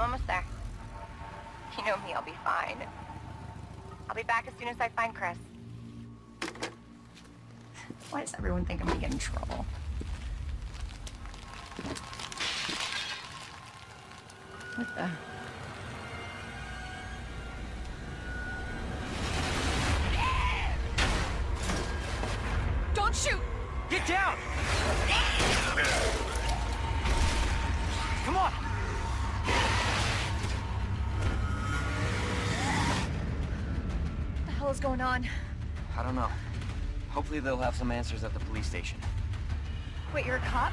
I'm almost there. You know me, I'll be fine. I'll be back as soon as I find Chris. Why does everyone think I'm gonna get in trouble? What the... Don't shoot! Get down! Come on! What the hell is going on? I don't know. Hopefully they'll have some answers at the police station. Wait, you're a cop?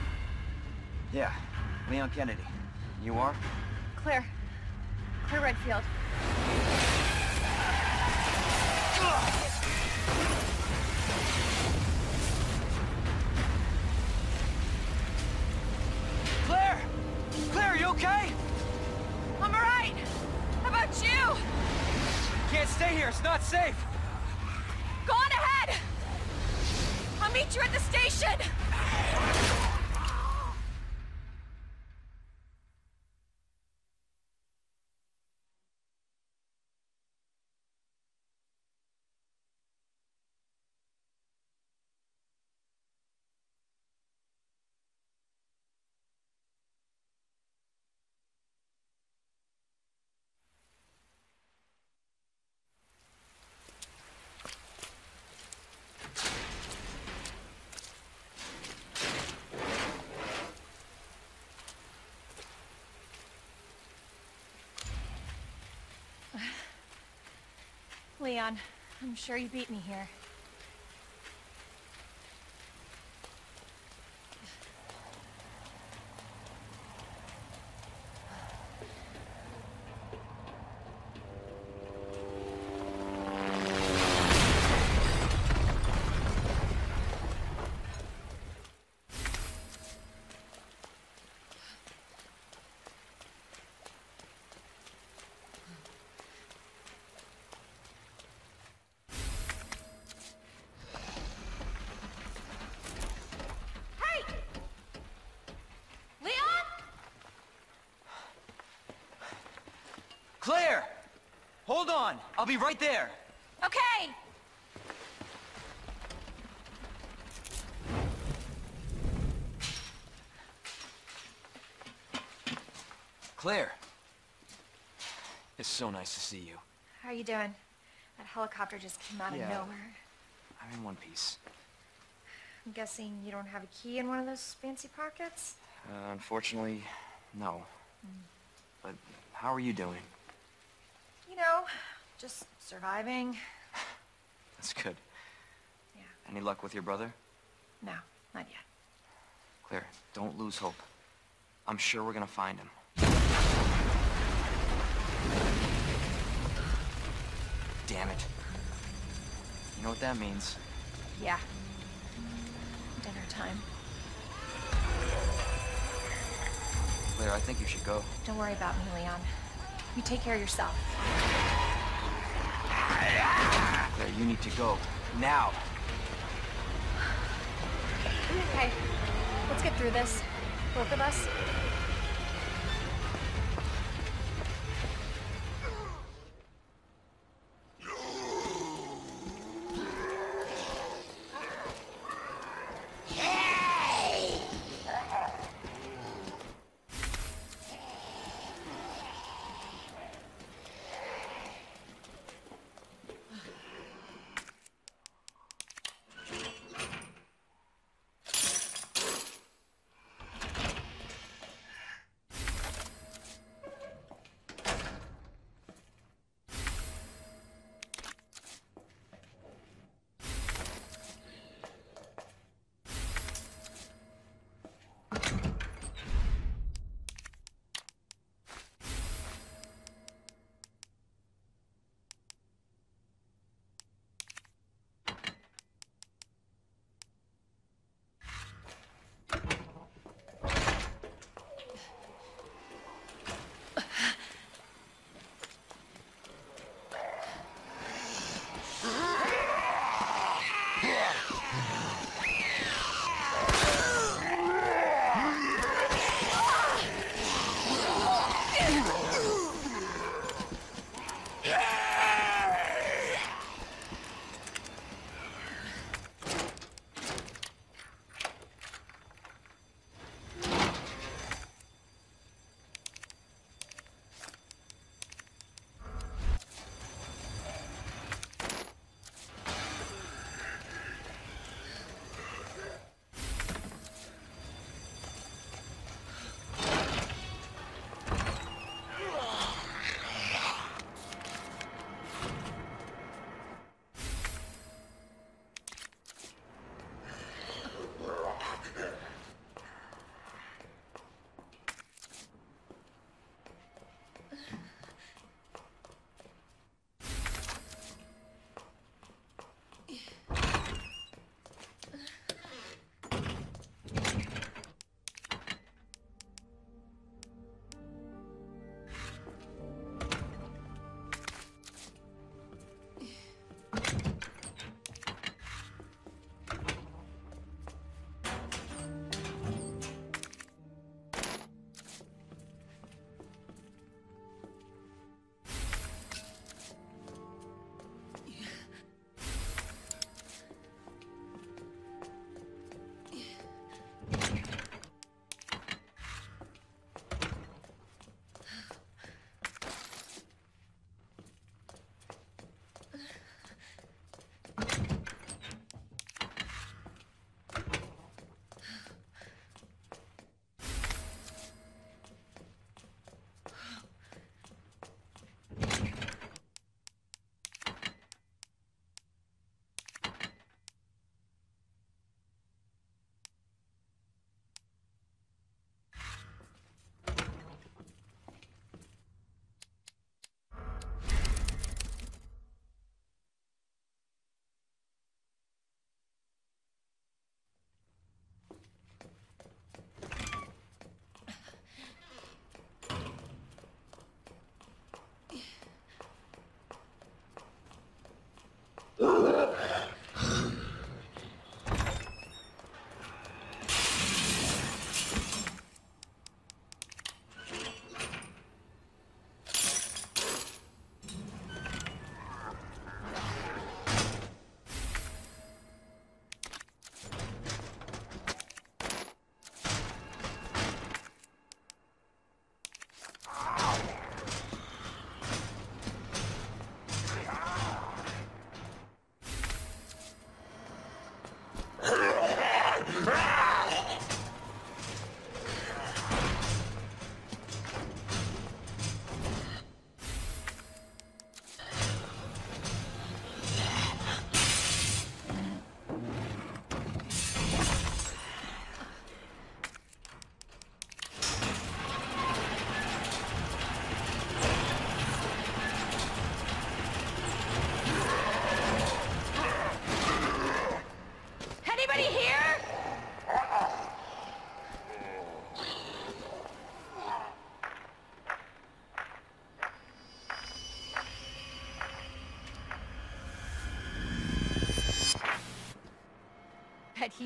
Yeah. Leon Kennedy. You are? Claire. Claire Redfield. Claire! Claire, you okay? I'm alright! How about you? Can't stay here, it's not safe! Go on ahead! I'll meet you at the station! Leon, I'm sure you beat me here. Claire! Hold on! I'll be right there! Okay! Claire! It's so nice to see you. How are you doing? That helicopter just came out of nowhere. I'm in one piece. I'm guessing you don't have a key in one of those fancy pockets? Unfortunately, no. But how are you doing? You know, just surviving. That's good. Yeah. Any luck with your brother? No, not yet. Claire, don't lose hope. I'm sure we're gonna find him. Damn it. You know what that means? Yeah. Dinner time. Claire, I think you should go. Don't worry about me, Leon. You take care of yourself. Claire, you need to go. Now. Okay. Let's get through this. Both of us.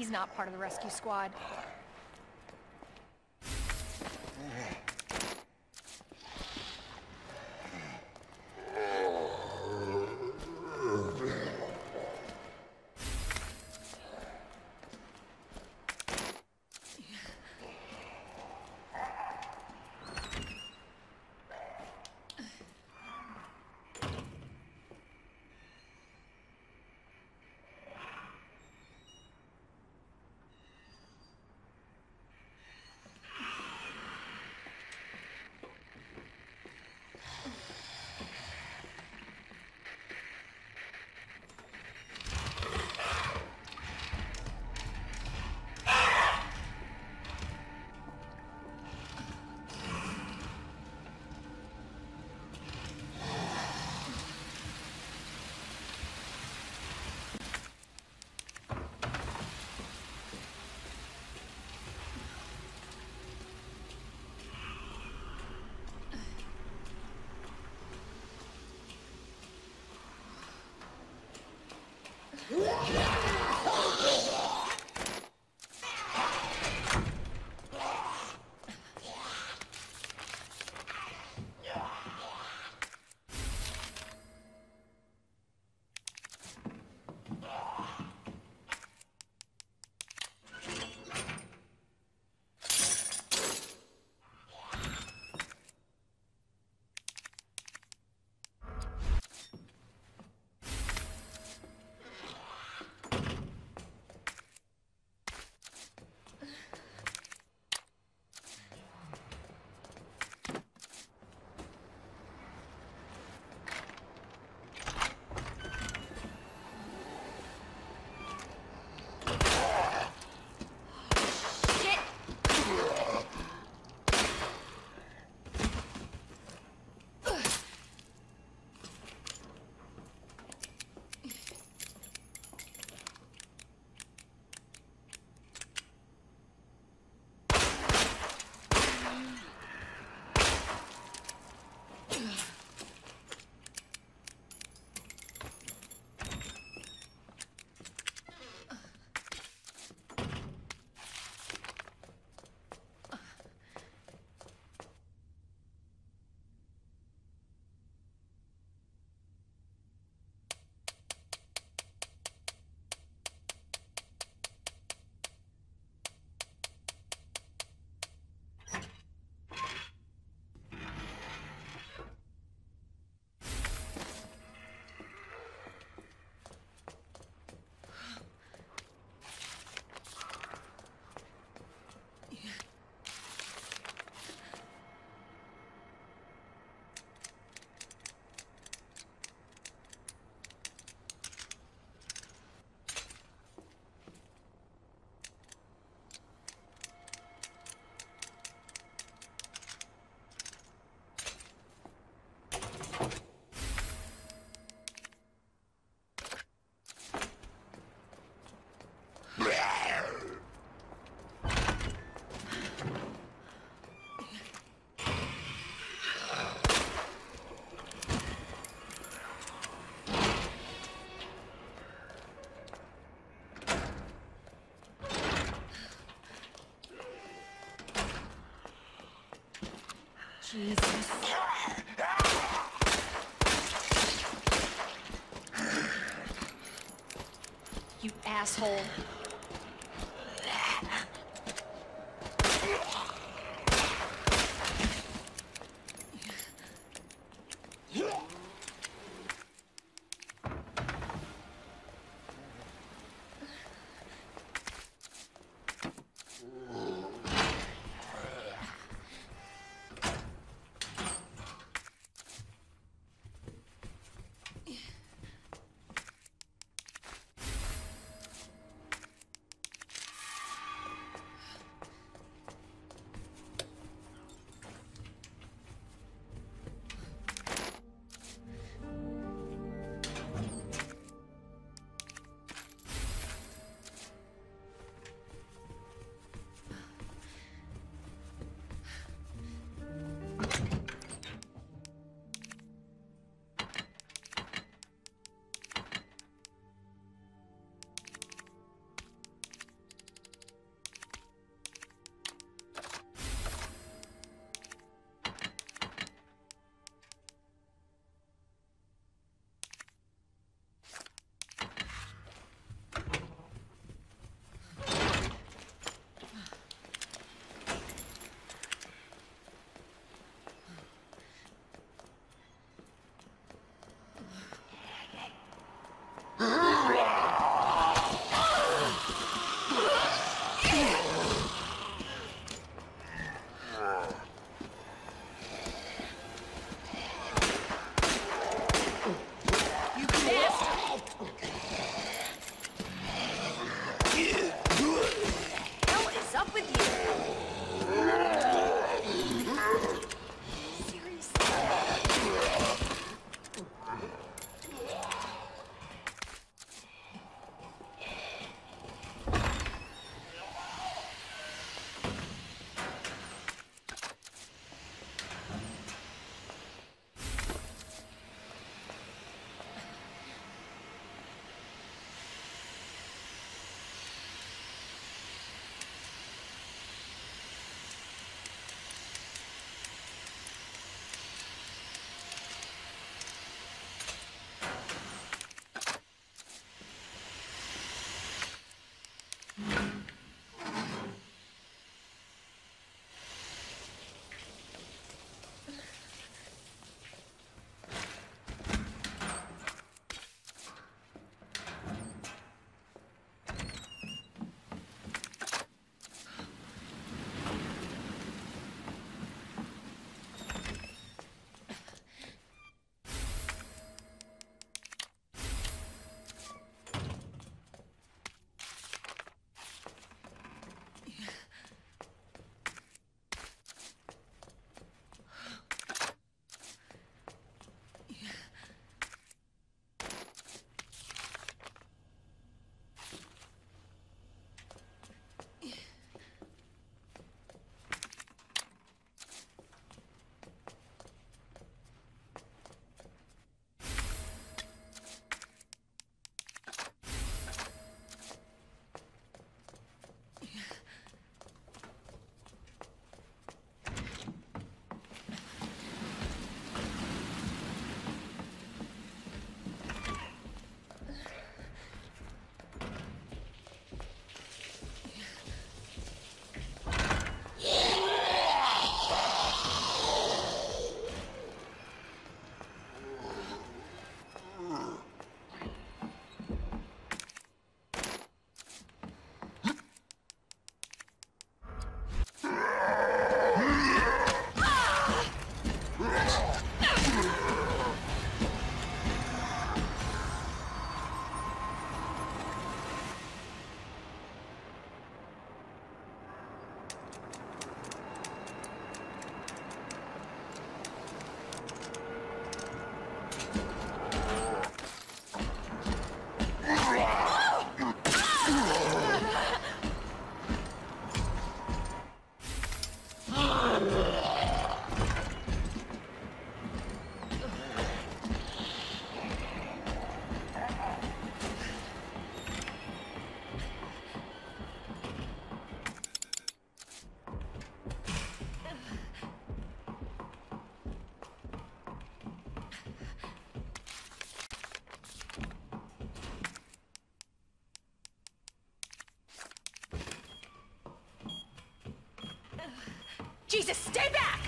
he's not part of the rescue squad. Jesus. You asshole. Jesus, stay back!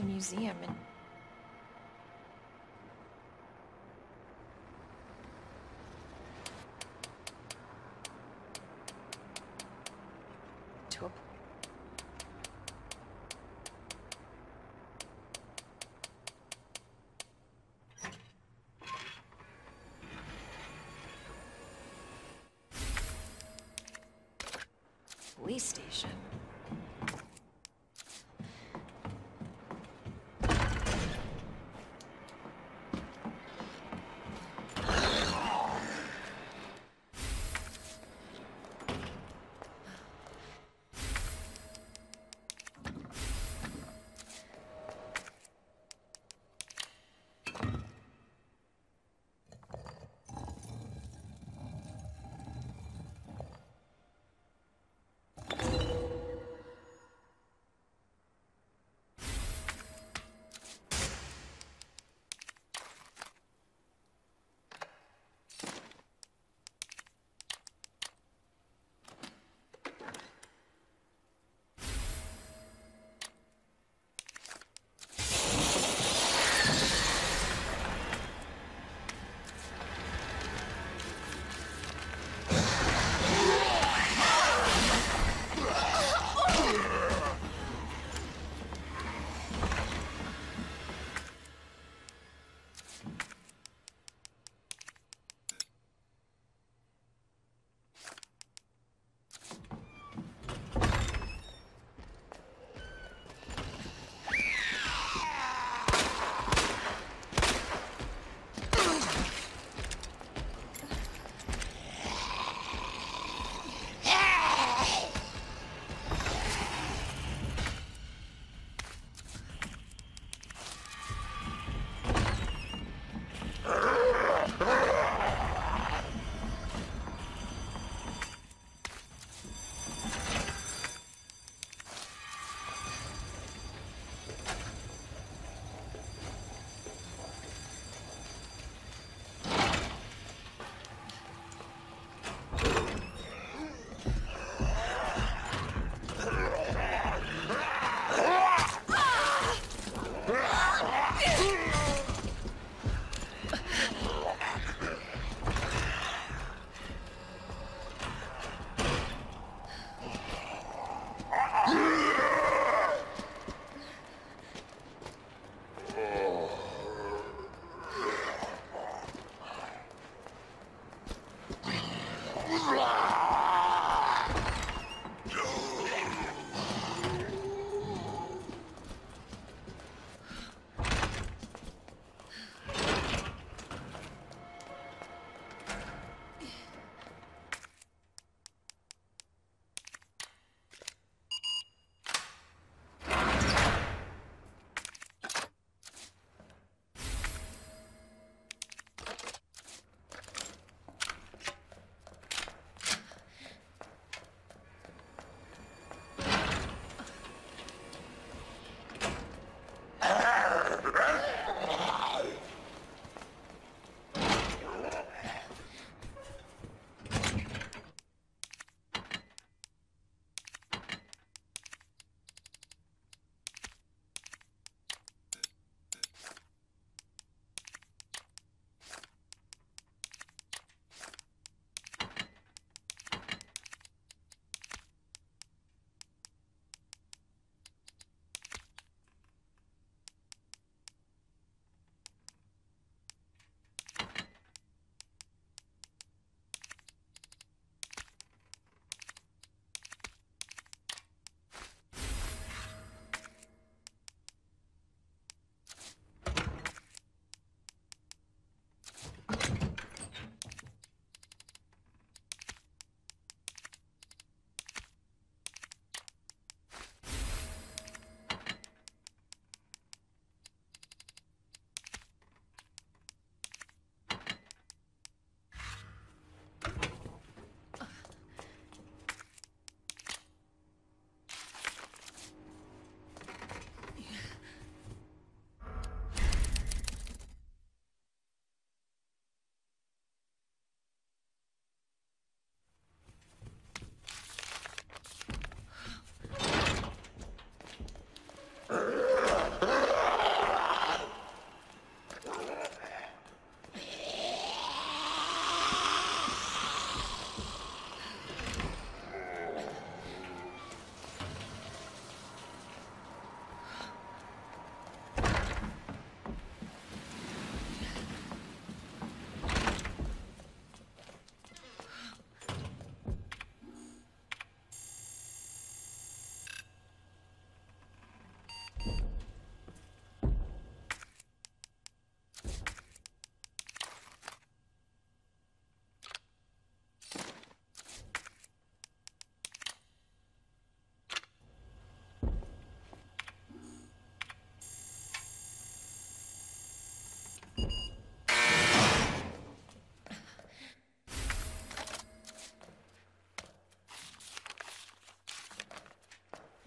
A museum and to a police station.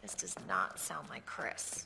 This does not sound like Chris.